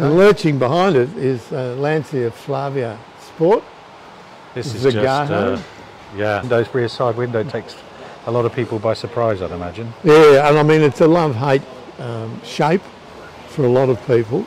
Okay. Lurching behind it is Lancia Flavia Sport. This is Zagato. Just, yeah, those rear side window takes a lot of people by surprise, I'd imagine. Yeah, and I mean, it's a love-hate shape for a lot of people.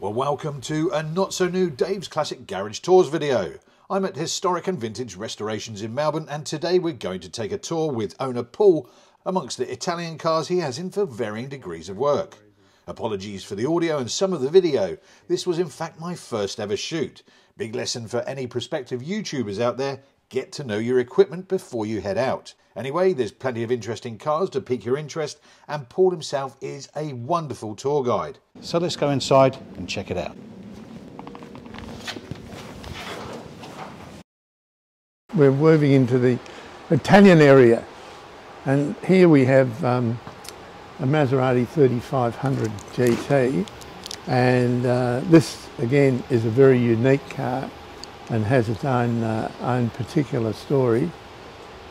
Well, welcome to a not-so-new Dave's Classic Garage Tours video. I'm at Historic and Vintage Restorations in Melbourne, and today we're going to take a tour with owner Paul amongst the Italian cars he has in for varying degrees of work. Apologies for the audio and some of the video. This was in fact my first ever shoot. Big lesson for any prospective YouTubers out there, get to know your equipment before you head out. Anyway, there's plenty of interesting cars to pique your interest, and Paul himself is a wonderful tour guide. So let's go inside and check it out. We're moving into the Italian area, and here we have a Maserati 3500 GT, and this again is a very unique car and has its own particular story.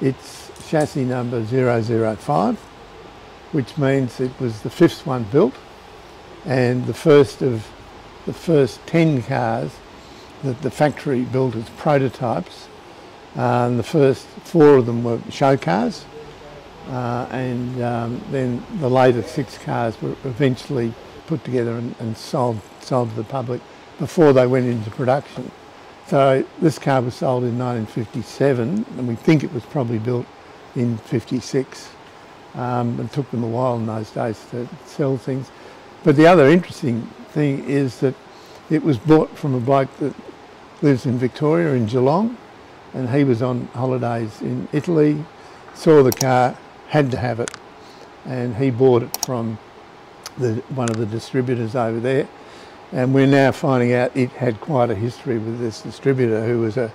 It's chassis number 005, which means it was the fifth one built and the first of the first 10 cars that the factory built as prototypes. The first 4 of them were show cars. Then the later 6 cars were eventually put together and sold to the public before they went into production. So this car was sold in 1957, and we think it was probably built in 56. It took them a while in those days to sell things. But the other interesting thing is that it was bought from a bloke that lives in Victoria, in Geelong, and he was on holidays in Italy, saw the car, had to have it, and he bought it from one of the distributors over there, and we're now finding out it had quite a history with this distributor, who was a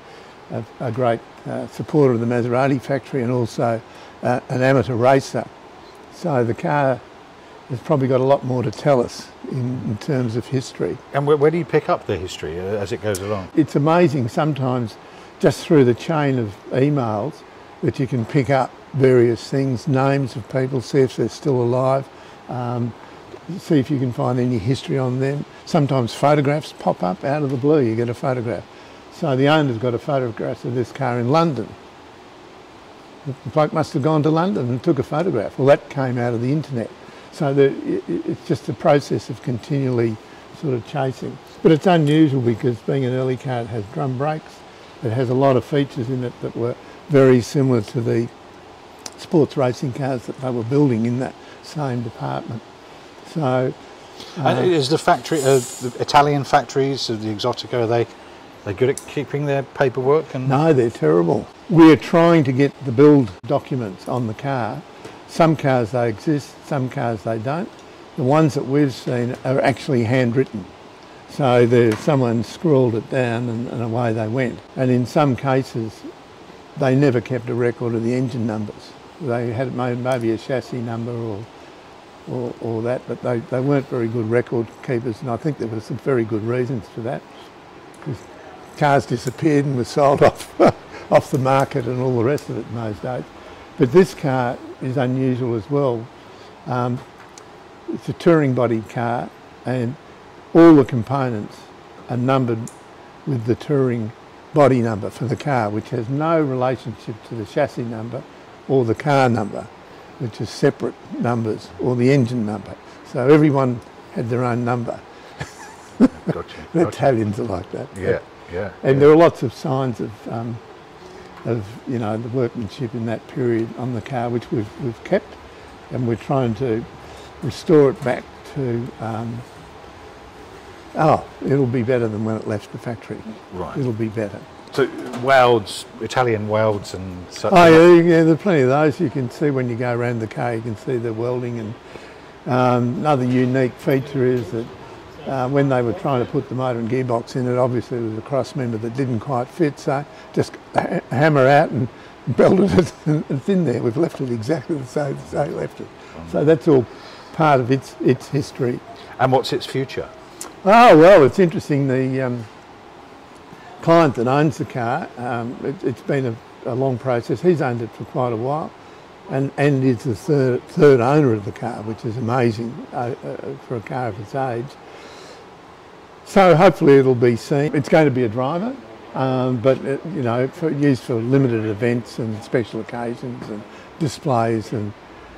great supporter of the Maserati factory and also an amateur racer. So the car has probably got a lot more to tell us in terms of history. And where do you pick up the history as it goes along? It's amazing sometimes, just through the chain of emails, that you can pick up various things, names of people, see if they're still alive, see if you can find any history on them. Sometimes photographs pop up out of the blue, you get a photograph. So the owner's got a photograph of this car in London. The bloke must have gone to London and took a photograph. Well, that came out of the internet. So it's just a process of continually sort of chasing. But it's unusual because being an early car, it has drum brakes, it has a lot of features in it that were very similar to the sports racing cars that they were building in that same department. So, and is the factory, the Italian factories of the Exotico, are they good at keeping their paperwork? And no, they're terrible. We're trying to get the build documents on the car. Some cars they exist, some cars they don't. The ones that we've seen are actually handwritten. So someone scrawled it down and away they went. And in some cases, they never kept a record of the engine numbers. They had maybe a chassis number or that, but they weren't very good record keepers, and I think there were some very good reasons for that, because cars disappeared and were sold off, off the market and all the rest of it in those days. But this car is unusual as well. It's a touring body car, and all the components are numbered with the touring body number for the car, which has no relationship to the chassis number or the car number, which is separate numbers, or the engine number. So everyone had their own number. Gotcha. The Italians are like that. Yeah, yeah. And there are lots of signs of you know, the workmanship in that period on the car, which we've kept, and we're trying to restore it back to. Oh, it'll be better than when it left the factory. Right. It'll be better. So welds, Italian welds and such? Oh, yeah, there's plenty of those. You can see when you go around the car, you can see the welding. And another unique feature is that when they were trying to put the motor and gearbox in it, obviously there was a cross member that didn't quite fit, so just hammer out and belted it, and it's in there. We've left it exactly the same as they left it. So that's all part of its history. And what's its future? Oh, well, it's interesting. The client that owns the car, it's been a long process. He's owned it for quite a while, and is the third owner of the car, which is amazing for a car of its age. So hopefully it'll be seen. It's going to be a driver, but you know, used for limited events and special occasions and displays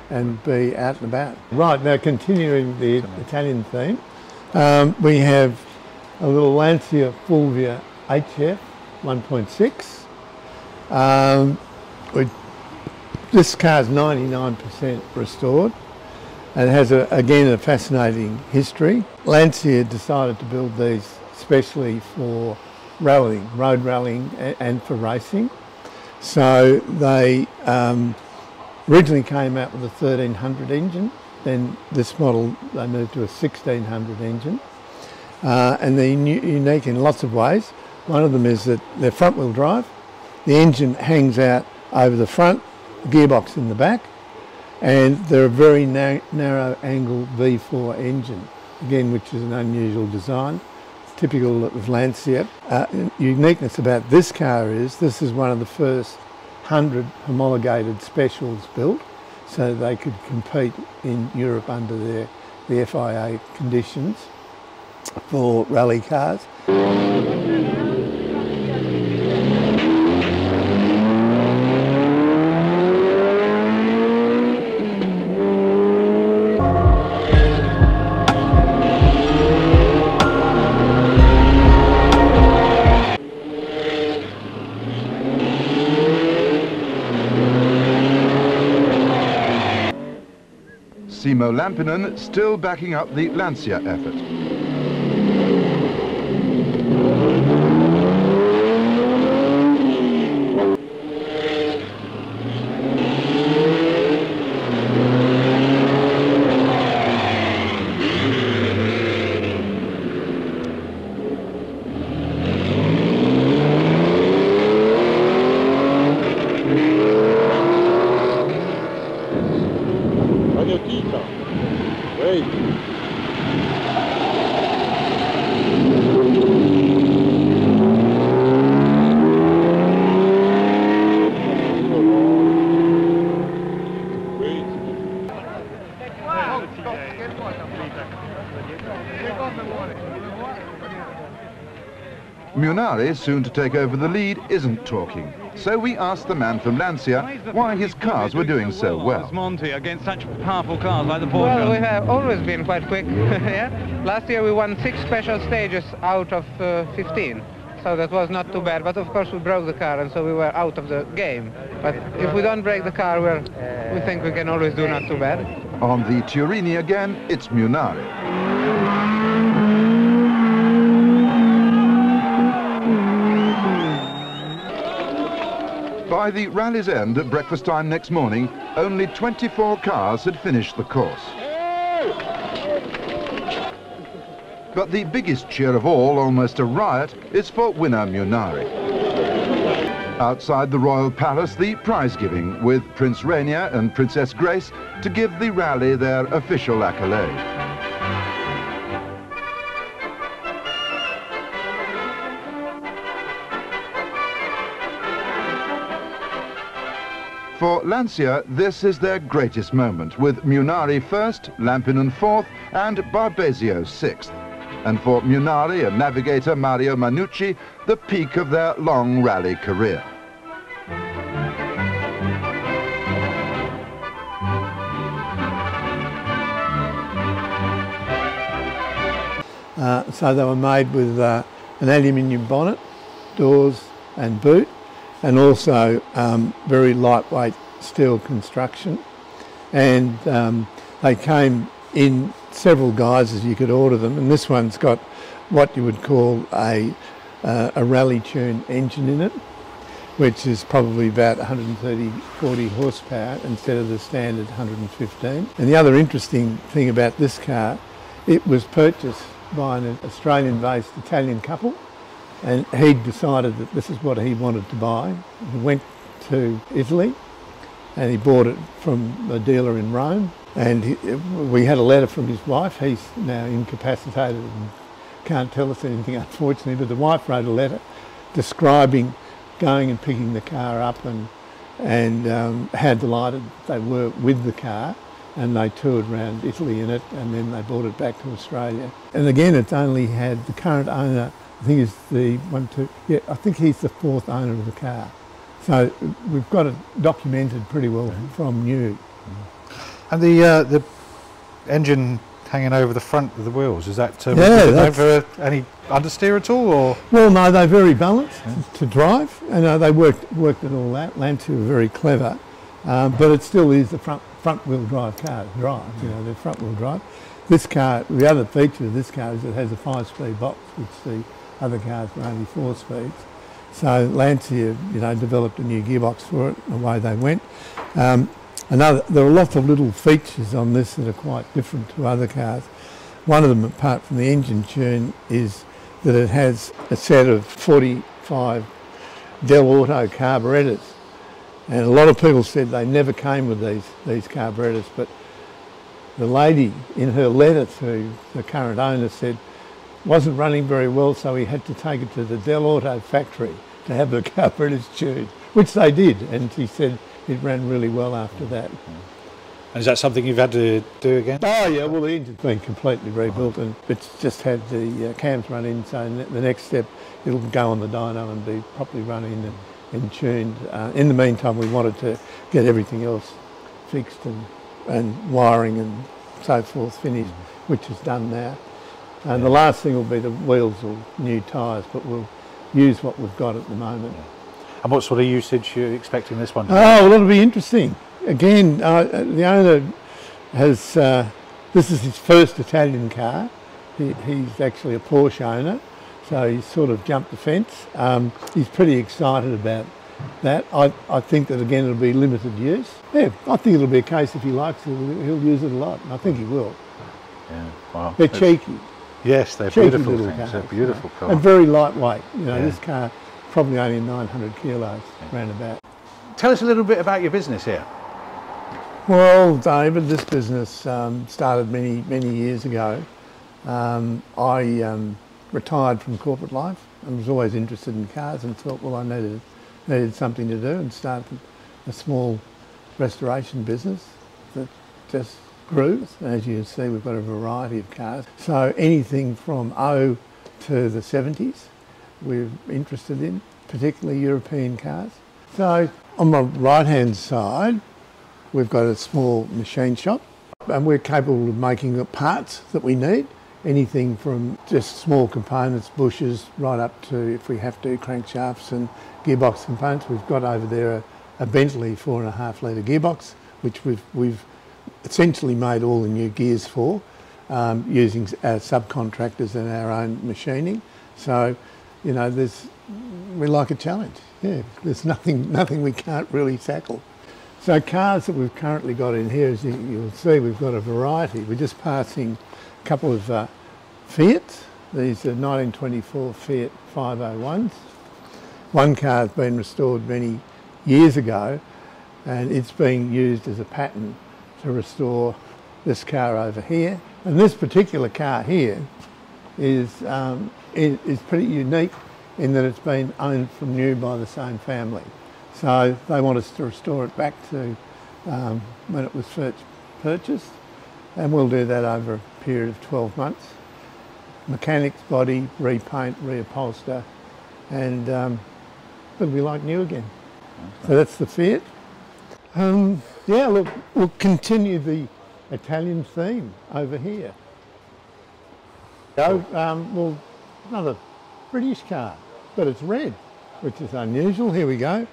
and be out and about. Right, now continuing the Italian theme, we have a little Lancia Fulvia HF 1.6. This car's 99% restored and has, again, a fascinating history. Lancia decided to build these especially for rallying, road rallying and for racing. So they originally came out with a 1300 engine, then this model they moved to a 1600 engine. And they're unique in lots of ways. One of them is that they're front wheel drive. The engine hangs out over the front, the gearbox in the back, and they're a very narrow angle V4 engine, again, which is an unusual design. It's typical of Lancia. Uniqueness about this car is this is one of the first 100 homologated specials built, so they could compete in Europe under the FIA conditions for rally cars. Timo Lampinen still backing up the Lancia effort. Munari, soon to take over the lead, isn't talking. So we asked the man from Lancia why his cars were doing so well. Monty against such powerful cars like the Porsche. Well, we have always been quite quick. Yeah? Last year we won 6 special stages out of 15. So that was not too bad, but of course we broke the car and so we were out of the game. But if we don't break the car, we think we can always do not too bad. On the Turini again, it's Munari. By the rally's end at breakfast time next morning, only 24 cars had finished the course. But the biggest cheer of all, almost a riot, is for winner Munari. Outside the Royal Palace, the prize giving, with Prince Rainier and Princess Grace to give the rally their official accolade. For Lancia, this is their greatest moment, with Munari first, Lampinen fourth, and Barbesio sixth. And for Munari and navigator Mario Manucci, the peak of their long rally career. So they were made with an aluminium bonnet, doors and boot, and also very lightweight steel construction. And they came in several guises, you could order them, and this one's got what you would call a rally tune engine in it, which is probably about 130-40 horsepower instead of the standard 115. And the other interesting thing about this car, it was purchased by an Australian-based Italian couple, and he decided that this is what he wanted to buy. He went to Italy and he bought it from a dealer in Rome, and we had a letter from his wife. He's now incapacitated and can't tell us anything, unfortunately, but the wife wrote a letter describing going and picking the car up and how delighted they were with the car, and they toured around Italy in it, and then they brought it back to Australia. And again, it's only had the current owner, I think he's the I think he's the fourth owner of the car. So we've got it documented pretty well from new. And the engine hanging over the front of the wheels, is that over any understeer at all? Or? Well, no, they're very balanced to drive, and they worked at all that. Lancia are very clever, but it still is the front-wheel drive car. You know, the front-wheel drive. This car, the other feature of this car is it has a 5-speed box, which the other cars were only 4 speeds. So Lancia, you know, developed a new gearbox for it, and away they went. There are lots of little features on this that are quite different to other cars. One of them, apart from the engine churn, is that it has a set of 45 Dell'Orto carburettors. And a lot of people said they never came with these carburettors, but the lady in her letter to the current owner said it wasn't running very well, so he had to take it to the Dell'Orto factory to have the carburettors tuned, which they did, and she said it ran really well after that. And is that something you've had to do again? Oh yeah, well the engine's been completely rebuilt and it's just had the cams run in, so the next step it'll go on the dyno and be properly run in and tuned. In the meantime we wanted to get everything else fixed and wiring and so forth finished, which is done now. And the last thing will be the wheels or new tyres, but we'll use what we've got at the moment. And what sort of usage are you expecting this one to be? Oh, well, it'll be interesting. Again, the owner has, this is his first Italian car. He's actually a Porsche owner, so he's sort of jumped the fence. He's pretty excited about that. I think that again it'll be limited use. Yeah, I think it'll be a case if he likes it, he'll use it a lot, and I think he will. Yeah, wow. They're cheeky. Yes, they're cheeky beautiful things. Cars, they're beautiful cars. And very lightweight. You know, this car probably only 900 kilos roundabout. Tell us a little bit about your business here. Well, David, this business started many years ago. I retired from corporate life and was always interested in cars and thought, well, I needed something to do, and started a small restoration business that just grew. As you can see, we've got a variety of cars. So anything from 0 to the 70s we're interested in, particularly European cars. So on my right-hand side, we've got a small machine shop, and we're capable of making the parts that we need, anything from just small components, bushes, right up to, if we have to, crankshafts and gearbox components. We've got over there a Bentley 4.5 litre gearbox, which we've essentially made all the new gears for, using our subcontractors and our own machining. So, you know, we like a challenge. Yeah, there's nothing we can't really tackle. So cars that we've currently got in here, as you'll see, we've got a variety. We're just passing a couple of Fiats. These are 1924 Fiat 501s. One car's been restored many years ago, and it's being used as a pattern to restore this car over here. And this particular car here is pretty unique in that it's been owned from new by the same family. So they want us to restore it back to when it was first purchased, and we'll do that over a period of 12 months. Mechanics, body, repaint, reupholster, and it'll be like new again. Okay. So that's the Fiat. Yeah, look, we'll continue the Italian theme over here. So, well, another British car, but it's red, which is unusual. Here we go.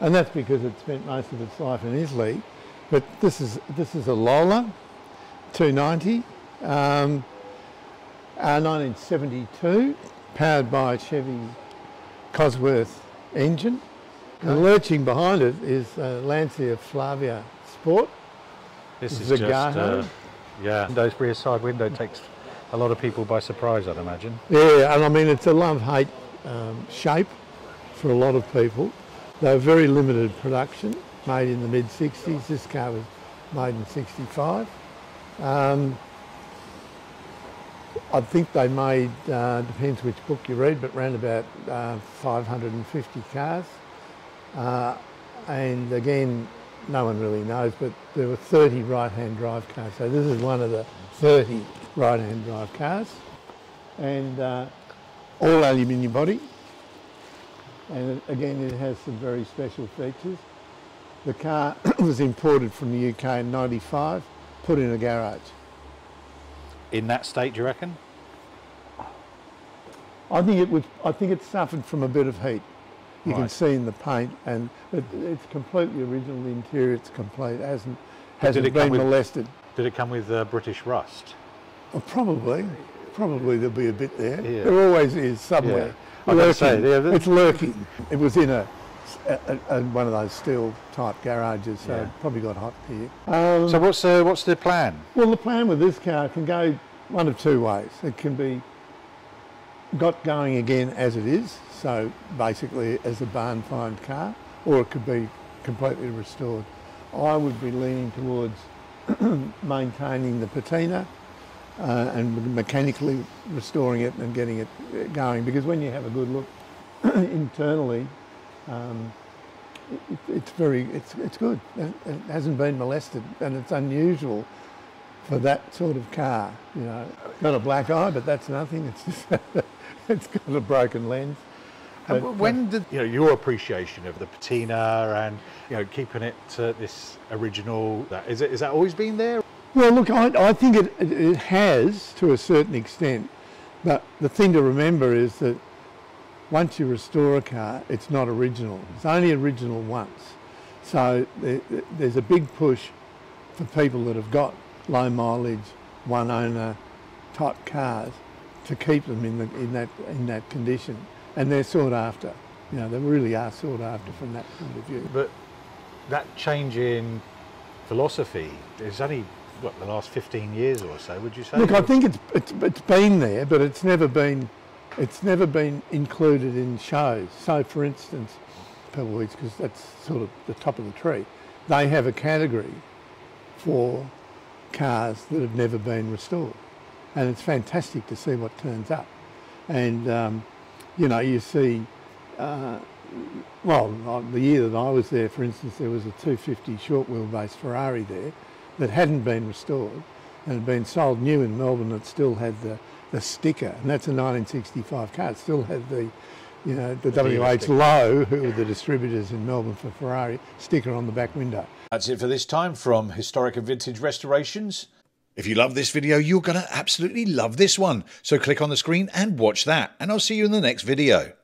And that's because it spent most of its life in Italy. But this is a Lola 290, 1972, powered by a Chevy Cosworth engine. And lurching behind it is Lancia Flavia Sport. This is Zagato. Those rear side window takes a lot of people by surprise, I'd imagine. Yeah, and I mean, it's a love-hate shape for a lot of people. They were very limited production, made in the mid-60s. This car was made in 65. I think they made, depends which book you read, but around about 550 cars. And again, no one really knows, but there were 30 right-hand drive cars. So this is one of the 30 right-hand drive cars. And all aluminium body. And again, it has some very special features. The car was imported from the UK in '95, put in a garage. In that state, do you reckon? I think it would. I think it suffered from a bit of heat. You can see in the paint, and it's completely original. The interior, it's complete. Hasn't been molested. Did it come with British rust? Oh, probably there'll be a bit there. Yeah. There always is somewhere. Yeah. It's lurking. It was in one of those steel type garages, so it probably got hot here. So what's the plan? Well, the plan with this car can go one of two ways. It can be got going again as it is, so basically as a barn find car, or it could be completely restored. I would be leaning towards maintaining the patina and mechanically restoring it and getting it going, because when you have a good look internally, it's good. It hasn't been molested, and it's unusual for that sort of car. You know, got a black eye, but that's nothing. It's just it's got a broken lens. But, when did your appreciation of the patina and keeping it this original? Is that always been there? Well, look, I think it has to a certain extent, but the thing to remember is that once you restore a car, it's not original. It's only original once. So there's a big push for people that have got low mileage, one owner type cars to keep them in that condition, and they're sought after. They really are sought after from that point of view. But that change in philosophy is only the last 15 years or so, would you say? Look, I think it's been there, but it's never been included in shows. So, for instance, Pebble Beach, because that's sort of the top of the tree, they have a category for cars that have never been restored, and it's fantastic to see what turns up. And you see, the year that I was there, for instance, there was a 250 short wheelbase Ferrari there that hadn't been restored and had been sold new in Melbourne. That still had the sticker, and that's a 1965 car. It still had the WH Lowe, who were the distributors in Melbourne for Ferrari, sticker on the back window. That's it for this time from Historic and Vintage Restorations. If you love this video, you're going to absolutely love this one. So click on the screen and watch that, and I'll see you in the next video.